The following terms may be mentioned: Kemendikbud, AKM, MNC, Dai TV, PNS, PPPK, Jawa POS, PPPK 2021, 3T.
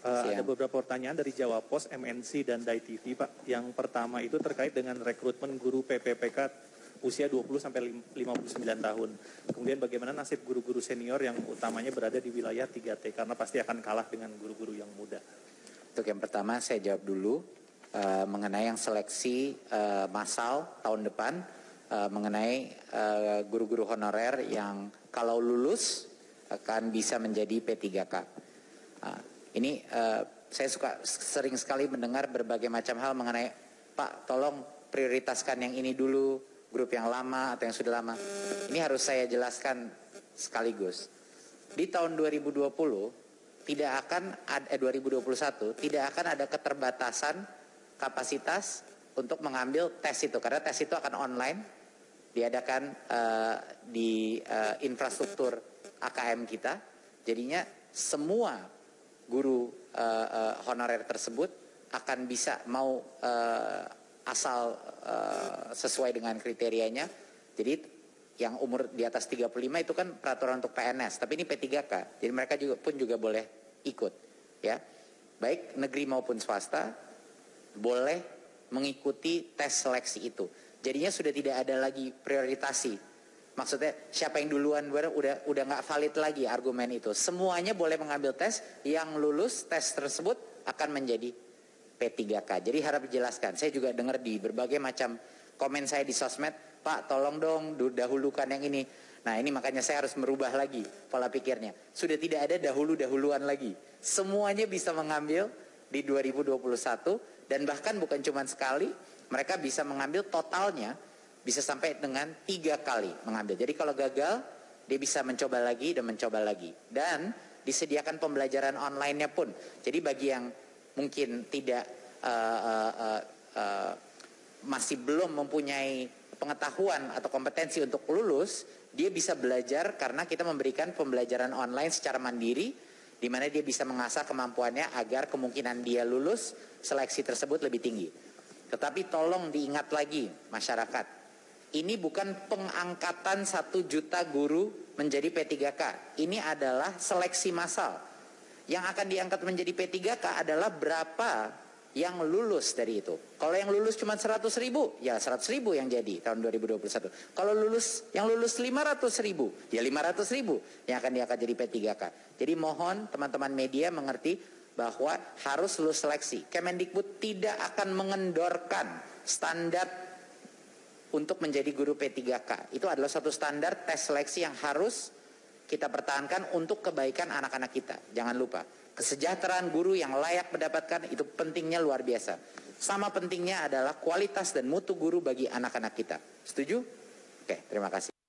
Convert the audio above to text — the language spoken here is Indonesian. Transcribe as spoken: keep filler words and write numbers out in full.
Uh, ada beberapa pertanyaan dari Jawa P O S, M N C, dan Dai T V, Pak. Yang pertama itu terkait dengan rekrutmen guru P P P K usia dua puluh sampai lima puluh sembilan tahun. Kemudian bagaimana nasib guru-guru senior yang utamanya berada di wilayah tiga T, karena pasti akan kalah dengan guru-guru yang muda. Untuk yang pertama saya jawab dulu uh, mengenai yang seleksi uh, massal tahun depan, uh, mengenai uh, guru-guru honorer yang kalau lulus akan bisa menjadi P tiga K. Uh, Ini uh, saya suka sering sekali mendengar berbagai macam hal mengenai, Pak tolong prioritaskan yang ini dulu, grup yang lama atau yang sudah lama. Ini harus saya jelaskan sekaligus. Di tahun dua ribu dua puluh tidak akan ada, eh, dua ribu dua puluh satu tidak akan ada keterbatasan kapasitas untuk mengambil tes itu, karena tes itu akan online diadakan uh, di uh, infrastruktur A K M kita. Jadinya semua guru uh, uh, honorer tersebut akan bisa mau uh, asal uh, sesuai dengan kriterianya. Jadi yang umur di atas tiga puluh lima itu kan peraturan untuk P N S, tapi ini P tiga K. Jadi mereka juga pun juga boleh ikut, ya. Baik negeri maupun swasta boleh mengikuti tes seleksi itu. Jadinya sudah tidak ada lagi prioritasi. Maksudnya siapa yang duluan udah udah nggak valid lagi argumen itu. Semuanya boleh mengambil tes, yang lulus tes tersebut akan menjadi P tiga K. Jadi harap dijelaskan. Saya juga dengar di berbagai macam komen saya di sosmed, Pak tolong dong dahulukan yang ini. Nah ini makanya saya harus merubah lagi pola pikirnya. Sudah tidak ada dahulu-dahuluan lagi. Semuanya bisa mengambil di dua ribu dua puluh satu, dan bahkan bukan cuma sekali, mereka bisa mengambil totalnya bisa sampai dengan tiga kali mengambil. Jadi kalau gagal, dia bisa mencoba lagi dan mencoba lagi. Dan disediakan pembelajaran online-nya pun. Jadi bagi yang mungkin tidak uh, uh, uh, masih belum mempunyai pengetahuan atau kompetensi untuk lulus, dia bisa belajar karena kita memberikan pembelajaran online secara mandiri, di mana dia bisa mengasah kemampuannya agar kemungkinan dia lulus seleksi tersebut lebih tinggi. Tetapi tolong diingat lagi masyarakat, ini bukan pengangkatan satu juta guru menjadi P tiga K. Ini adalah seleksi massal. Yang akan diangkat menjadi P tiga K adalah berapa yang lulus dari itu. Kalau yang lulus cuma seratus ribu, ya seratus ribu yang jadi tahun dua ribu dua puluh satu. Kalau lulus yang lulus lima ratus ribu, ya lima ratus ribu yang akan diangkat jadi P tiga K. Jadi mohon teman-teman media mengerti bahwa harus lulus seleksi. Kemendikbud tidak akan mengendorkan standar untuk menjadi guru P tiga K. Itu adalah satu standar tes seleksi yang harus kita pertahankan untuk kebaikan anak-anak kita. Jangan lupa, kesejahteraan guru yang layak mendapatkan itu pentingnya luar biasa. Sama pentingnya adalah kualitas dan mutu guru bagi anak-anak kita. Setuju? Oke, terima kasih.